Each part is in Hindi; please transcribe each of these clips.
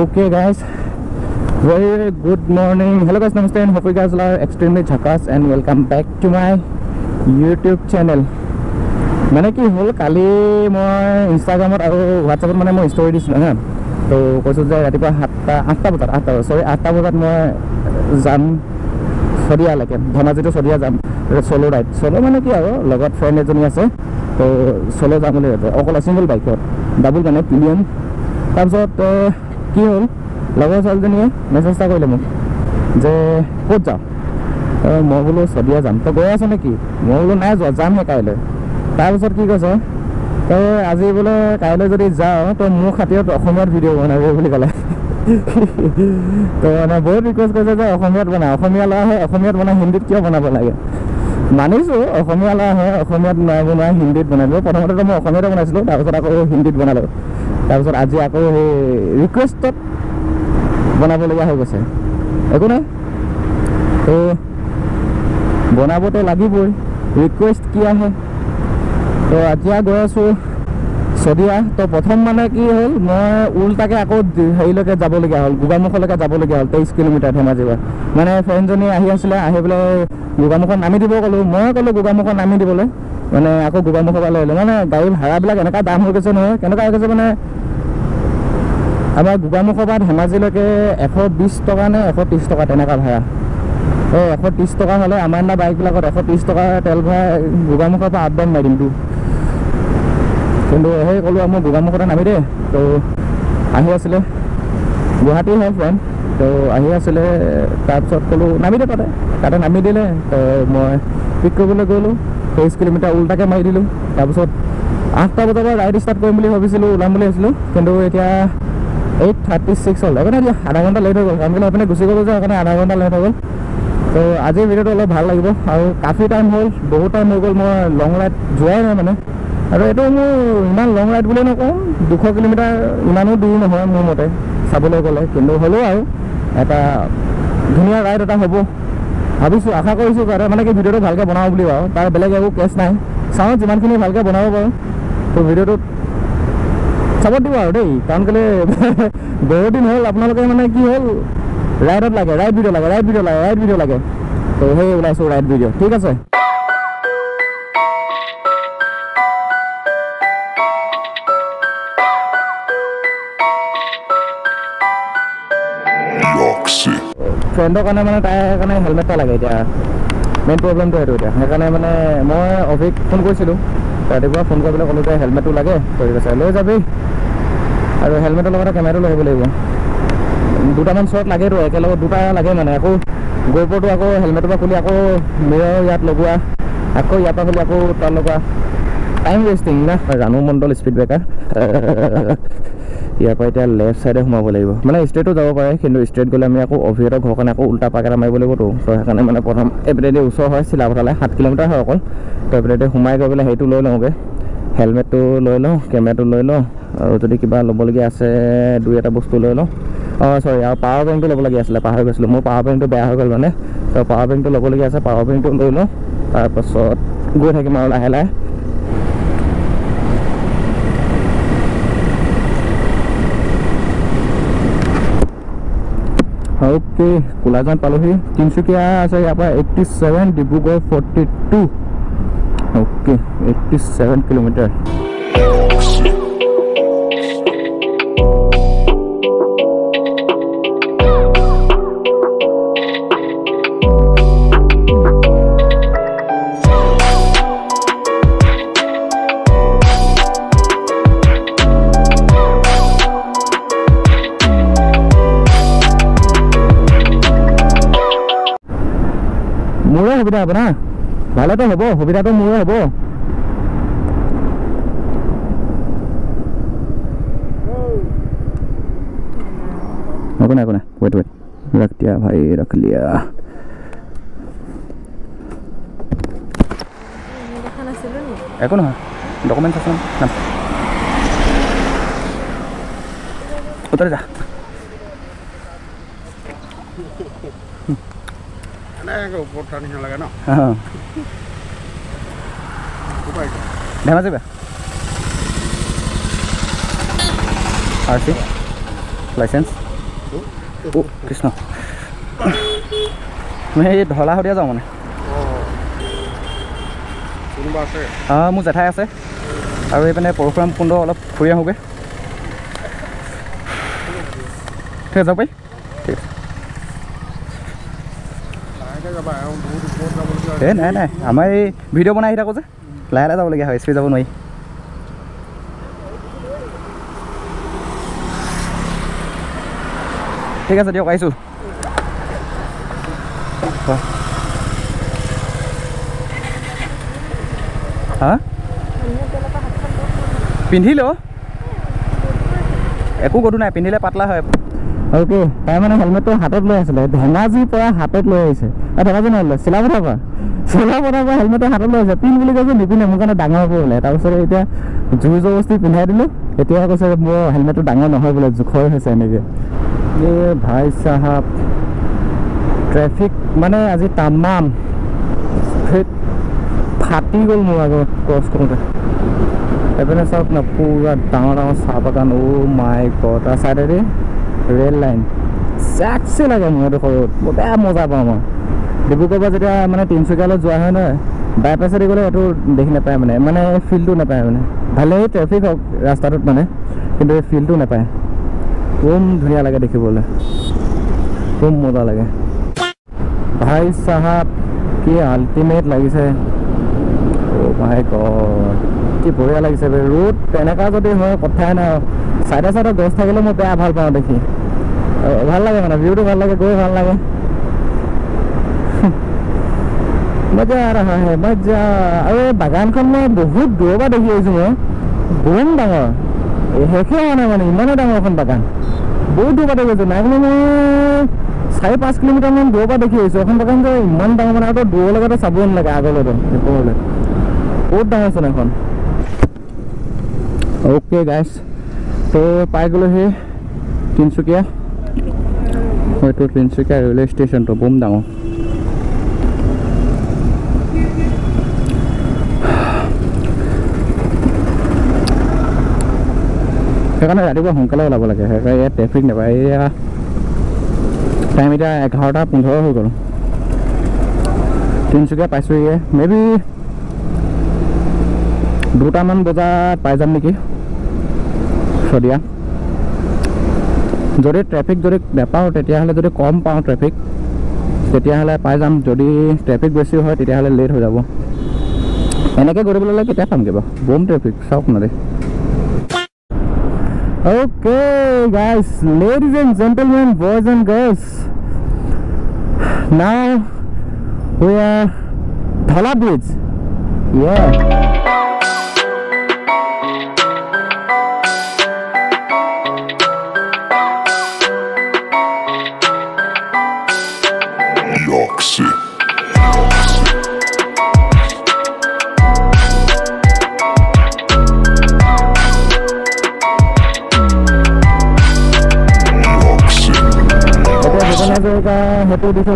Okay guys, very good morning, hello guys, नमस्ते and hope you guys are extremely झकास and welcome back to my YouTube channel. मैंने कि हल काली मैं इन्स्टाग्राम और ह्वाट्सएप मैंने मैं स्टोरी दी हाँ तो कैसा जो रात आठटा बजा मैं जाम सरियालैके धेमाजी तो सरिया जाम सोलो राइड। सोलो माने कि और फ्रेंड एजनी आसे तो सोलो जाम अक सिंगल बाइक डबल माने प्रिलियम। तारपत कि हल लगोर छालीजे मेसेज कर मोक जे कत जाओ मैं बोलो सरिया जाम तो गई आस निकी मैं बोलो ना जो जाम है कल। तारपत कि कैसे तो आज बोले कल जो जाओ तो मोर खातिर भिडिओ बनाबी कल तो मैं बहुत रिक्वेस्ट करते बनाया ला है बना हिंदी क्या बनाब लगे मानिसो ला है ना बना हिंदी बनाल प्रथम तो मैं बनाई तक हिंदी बनाल तक आज आक रिक्वेस्ट बनाब लगा हो गए एक ना तो बनाब तो लगभग रिक्वेस्ट क्या है तो आज गई आसो सदिया तो प्रथम माने कि हल मैं उल्टाके आको हेरिलैके जाबलगिया हल गोगामुखलैके जाबलगिया हल 23 किलोमीटर धेमाजी पर मैंने फ्रेंडजनी आहि पे गोगामुखत नामी दी कलो मैं कलो गोगामुखत नामी दी मैंने आको गोगामुखर पर लगे मैंने गाड़ी भाड़ाबी एने दाम हो गए ना के मैंने आम गोगामुखर पर धेमाजीलैके 120 टका ने 130 टका भाड़ा 130 टका हम आम बाइकबिल 130 टका तेल भराई गोगामुखर पर आप डाउन मार दूँ कि कलो मैं गोगामुखर नामी दे तो गुवाहाटी है फ्रेंड तो तारपत कलो नामी दे ताते नामी दिले तो मैं पिक कर गलो 23 किलोमीटर उल्टाके मारि दिल। तारपत 8टा बजार पर राइड स्टार्ट करूँ कि 8:36 हल एक ना आधा घंटा लेट हो गल कारण अपने गुसि गलो जो आधा घंटा लेट हो गल। तो आज भिडिओ अलग भल लगे और काफी टाइम हल बहुत टाइम हो गल मैं लंग राइड जाए ना मैंने और यू मोर इन लंग राइड बुले नक 200 किलोमीटर इनो दूर नए मोर मते सबले गले कि हलो एट धुनिया राइड हम भाई आशा कर माने कि भिडिओ भल्के बनाओ बुली तार बेलेग एक केस ना चाँव जिमानखिनि भल्के बनाओ पारो तो भिडिओ सब दी और दें कारण के बहुत दिन हल अपने माने कि हल राइडत लगे राइड भिडिओ लगे राइड भिडिओ लगे राइड भिडिओ लगे तो ऊल्स राइड भिडिओ ठीक है। फ्रेंडर कारण मैं तक हेलमेट लगे मेन प्रब्लेम तो सैंने मैंने मैं अभिक फोन कर फोन कर कल तो हेलमेट लगे तो लै जा और हेलमेटर केमेरा लगे लगे दूटान शर्ट लगे तो एक दूटा लगे मैंने आको गोपुर तो आको हेलमेटर खुली आको मिरर इतना लगवा आको इतना खुली आको तार लगवा टाइम वेस्टिंग ना रानू मंडल स्पीड ब्रेकार इतना लेफ्ट साइडे सोम लगे मैं स्ट्रेटो जा पे कि स्ट्रेट गले अभिहतर घर कारण उल्टा पाक मार लगे तो सैंने मैं प्रथम एपेदी ऊर है चिलापथाले 7 किलोमीटर है अक तो एपेदी सोमाय गई पे तो लौगे हेलमेट तो लौ केमेरा लै लौ और जो क्या लबलिया दुई एट बस्तु लै लौ सरी और पावर बेंक तो लगे आसे पाहर गई मोर पावर बेंक तो बेहतर हो गल मैंने तो पावर बेंक तो लगे पावर बेंक तो लै लौ तारपत गई थकिम और लाहे लाहे ओके कोलाजान पालोही तिनसुकिया आसे यार पर 87 डिब्रुगढ़ 42 ओके 87 किलोमीटर। सुविधा हम ना भाला तो हम सुविधा तो मोरे हम एक ना वेट वेट रख दिया भाई रख लिया एक ना डॉक्यूमेंट उतर जा लगे ना हाँ धेमाजी आरसी लाइसेंस ओ कृष्ण मैं ये ढला हरिया जाऊँ मैं हाँ मोर जेठाई आसे और ये पे परशुराम कुंड अलग घूरी आगे ठीक है जाओ भाई ठीक है ना ना आम भिडिओ बनाई थको जो लाहे लाहे जाबलगिया है स्पीड जा नी ठीक है दियक आइसो हाँ पिंधिल एक गधू ना पिंधिले पातला है और तो तार माने हेलमेट तो हाथ लो आसले धेमाजी पर हाथ लो आइसे आ धेमाजी ना लो सिला बरा पर हेलमेट हाथ लो आइसे पिन बोली कइसे निपिने मोर काने डांगर बोले तार पिছত এতিয়া জুই জবস্তি পিন্ধাই দিলো এতিয়া কৈছে মোৰ হেলমেটটো ডাঙৰ নহয় বোলে জুখৰ হৈছে এনেকে ये भाई साहब ट्रैफिक माने आज तमाम फाटी गल मोर आगे क्रस करें सब ना पूरा डाँर डाँर चाह बागान ओ माय गॉड साइडे रेल लाइन जैक्से लगे मोर बहुत बेहद मजा पा मैं डिब्रुगढ़ जैसे मैं तिनसुकिया जो है ना बाईपास गए देखी नपाय मैंने मैंने फिल्ड नपाय मैंने भले ट्रैफिक हम रास्ता मानने कि फिल्ड नपाय खूब धुनिया लगे देखी खूब मजा लगे भाई साहब की आल्टिमेट लगे ओ माय गॉड कि बढ़िया लगे रोड तेनेका जो है कथाए ना साइडे साइडे गज थे मैं बेहद भल पाँ देखी भल लगे मैं व्यू तो भल लगे गई भल लगे मजा आ रहा है मजा अरे बागान मैं बहुत दूर पर देखी आई मैं बहुत डांगर शेष होना ना मैंने इमान डांगर बागान बहुत दूर पर देखी ना मैं 4-5 किलोमीटर मान दूर पर देखी बागान जो इन डांगर मैंने तो दूर लगे सब नागे आगे बहुत डांगर ओके गाइस तो पाई गलो तिनसुकिया रेलवे स्टेशन तो बहुत डांगर সেইকাৰণে ৰাতিপুৱা সোনকালে ওলাব লাগে ইয়াত ট্ৰেফিক নাপায় এয়া টাইম এতিয়া 11:15 হৈ গ'ল তিনচুকীয়া পাইছোঁগৈ মেবি 2টামান বজাত পাই যাম নেকি সদিয়া যদি ট্ৰেফিক যদি নাপাওঁ তেতিয়াহ'লে যদি কম পাওঁ ট্ৰেফিক তেতিয়াহ'লে পাই যাম যদি ট্ৰেফিক বেছি হয় তেতিয়াহ'লে লেট হৈ যাব এনেকৈ কৰিবলৈ লাগে কেতিয়া পামগৈ বাৰু বম ট্ৰেফিক চাওক না Okay guys, ladies and gentlemen, boys and girls, now we are Dhola Bridge. Yeah.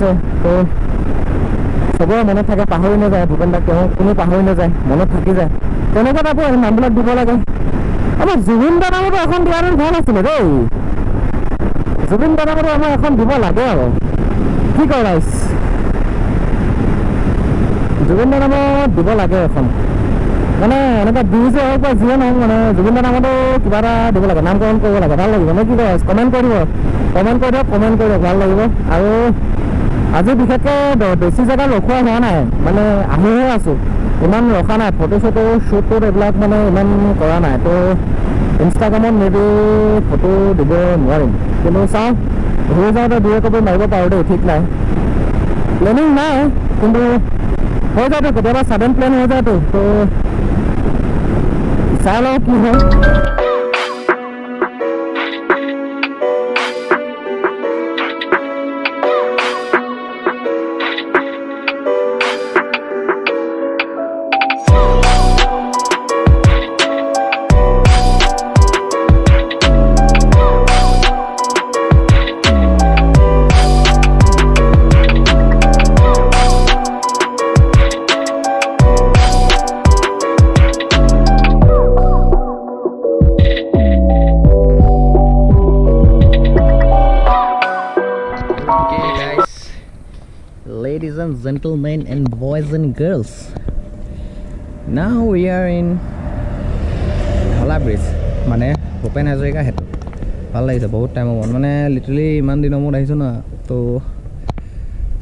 तो सब मन थके पाहरी ना जाए भूपेन दाक क्यों पाहरी ना जाए मन थकी जाए तक नाम दी लगे अब जुबिन दार नाम भल आए दे जुबिन दार नाम एन दी लगे कि जुबिन दार नाम दी लगे मैंने एने ब्रिजे हक जिये नौ मैंने जुबिन दार नाम क्या दी लगे नामकरण लगे भल लगे मैं कि कमेंट कर कमेंट कर भल लगे और आज विशेष बेसि जगह रखा हुआ ना मैंने आसो इन रखा ना फटो चटो शूट ये मैंने इन ना तो इन्स्टाग्राम मे बी फटो दी नारिम कि चाँव घूर जाते दूर कभी मार पार दे ठीक ना प्लेनिंग ना कि हो जाए क्या सडन प्लेन हो जाए तो चाह लो कि है and gentlemen and boys and girls. Now we are in Dhola Bridge. माने भोपाल नज़र का है तो पाला इसे बहुत टाइम हो माने literally मान दिनों में ऐसे ना तो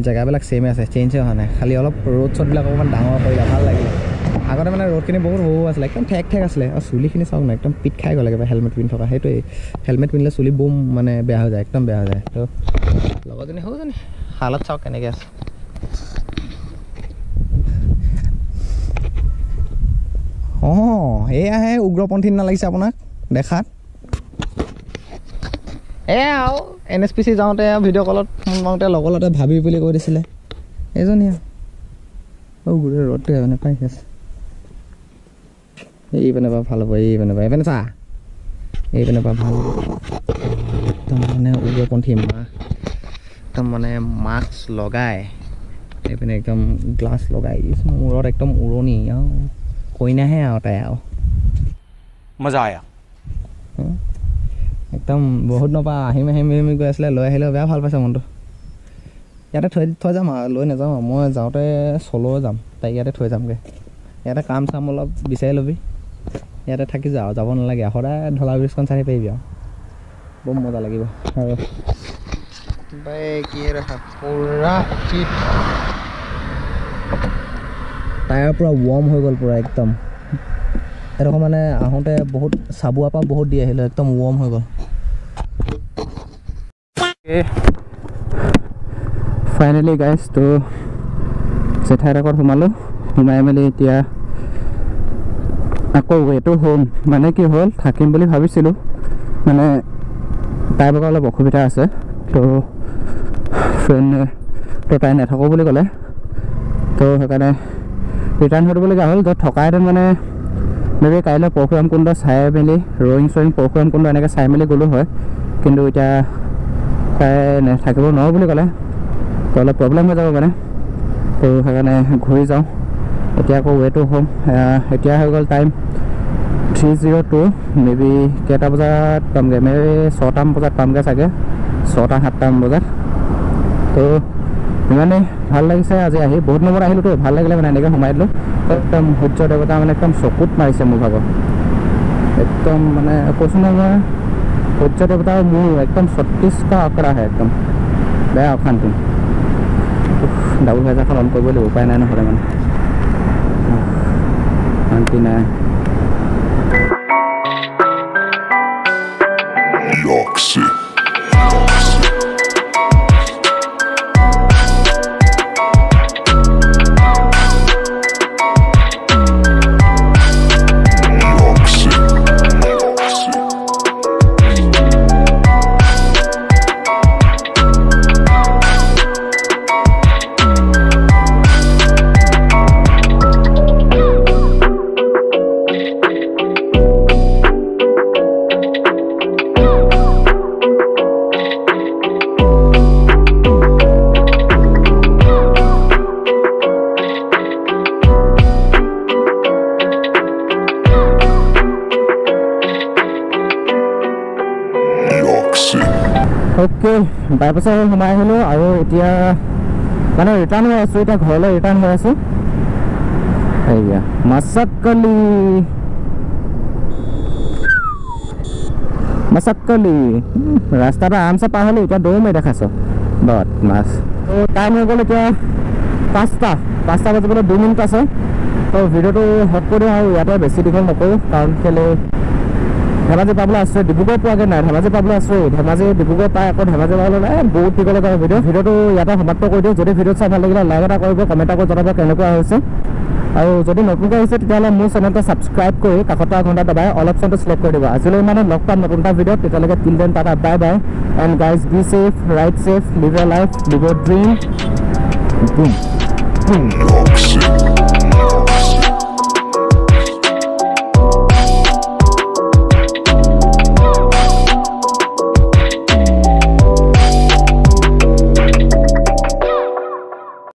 जगह बिल्कुल सेम है चेंज है वहाँ खाली अलग रोड शॉट बिल्कुल अपन डांगा कोई लगा लगे आगे मैं रोड खी बहुत सौ आस एकदम ठेक ठेक आसे और चुलिखी चाँव ना एकदम पीट खाई गल हेलमेट पिंध थका हेलमेट पिंधिले चुली बम मानने बेया हो जाए एकदम बेया हो जाए तो लगनी होनी हालत चाँव के हाँ ये उग्रपन्थी ना लगे अपना देखा NSPC जाते भिडिओ कल मांगते लगते भाभी कै दिले एजनी गुरे रोड मैंने पाई এইপিনে পৰা ভাল হ'ব এইপিনে চা এইপিনে পৰা ভাল হ'ব একদম মানে উগ্ৰপন্থী মাস্ক একদম মানে মাস্ক লগাই এইপিনে একদম গ্লাছ লগাই মূৰত একদম উৰণি আৰু কইনাহে আৰু তাই আৰু মজা আয়া একদম বহুত নপা আহিম আহিম আহিম গৈ আছিলে লৈ আহিলে বেয়া ভাল পাইছে মনটো ইয়াতে থৈ যাম আৰু লৈ নাযাওঁ মই যাওঁতে চলো যাম তাই ইয়াতে থৈ যামগৈ ইয়াতে কাম চাম অলপ বিচাৰি ল'বি इतने थी जाओ जब नागे सदा ढला ब्रिज चाह पारि बहुत मजा लगे टायर पूरा वार्म हो गल पूरा एकदम एडोखर मानने आते बहुत चाबुआ पा बहुत दी एकदम वार्म हो गल फाइनली गाइस तो जेठाइडर सोमाल सोमाय मेलि आको वे टू होम मानने कि हल थकिम भाई मानने तक अलग असुविधा आसे तो फ्रेंड तो तक नथको कले तो रिटार्न होगा हल तो थका मानने मे बी कल परशुराम कुंड चाय मिली रोईंग शोईंग परशुराम कुंड एने चाय मिली गलो है कि थक नो कले तो अलग प्रब्लेम हो जा माने तो सो घूरी जाऊँ इतना को वे टू होम इतना हो गल टाइम 3:02 मे बी कटा बजा पामगे मे बी 6टा बजा पामगे सके 6टा 7टा बजा तो इन्हें भल लगे आज बहुत नंबर आलो तो भल लगे मैं इनके सोमाय दिल एकदम सूर्य देवता मैं एकदम चकुत मारे मोर भाग एकदम मैं कौन ना सूर्य देवता मोर एकदम 36टा अखरा है एकदम बेहद अशांति डाबल भाजार ऑन कर उपाय ना ना मैं ओके बाईपास सोमाय हलो और इतना मैं रिटार्न हो घर रिटार्न हो मसक्कली मसक्कली रास्ता आराम से पार हलो इतना दौड़ में देखा बदमाश तो टाइम हो गल पाँचटा बजे 2 मिनट आसे तो भिडिओ तो हट कर दिया इतने बेसि दीघल नकरो कारण केले धेमाजी पाबल आसो डिब्रुगढ़ पागे ना धेमाजी पाबल आसो धेमाजी डिब्रुगढ़ पाए आक धेमाजी पाबल ना बहुत दीघल भिडिओ भिडिओ तो इतना समाप्त कर दिए जो भिडिओ चाह भाग लगे लाइक एट कर कमेंट जाना के नतुनक मोर चैनल सब्सक्राइब कर घंटा दबाए ऑल ऑप्शन सिलेक्ट कर दी आज मैं लग पाम नतुन video till then Tata, bye bye. And guys, be safe, ride safe, live your life, live your dream. Boom. Boom.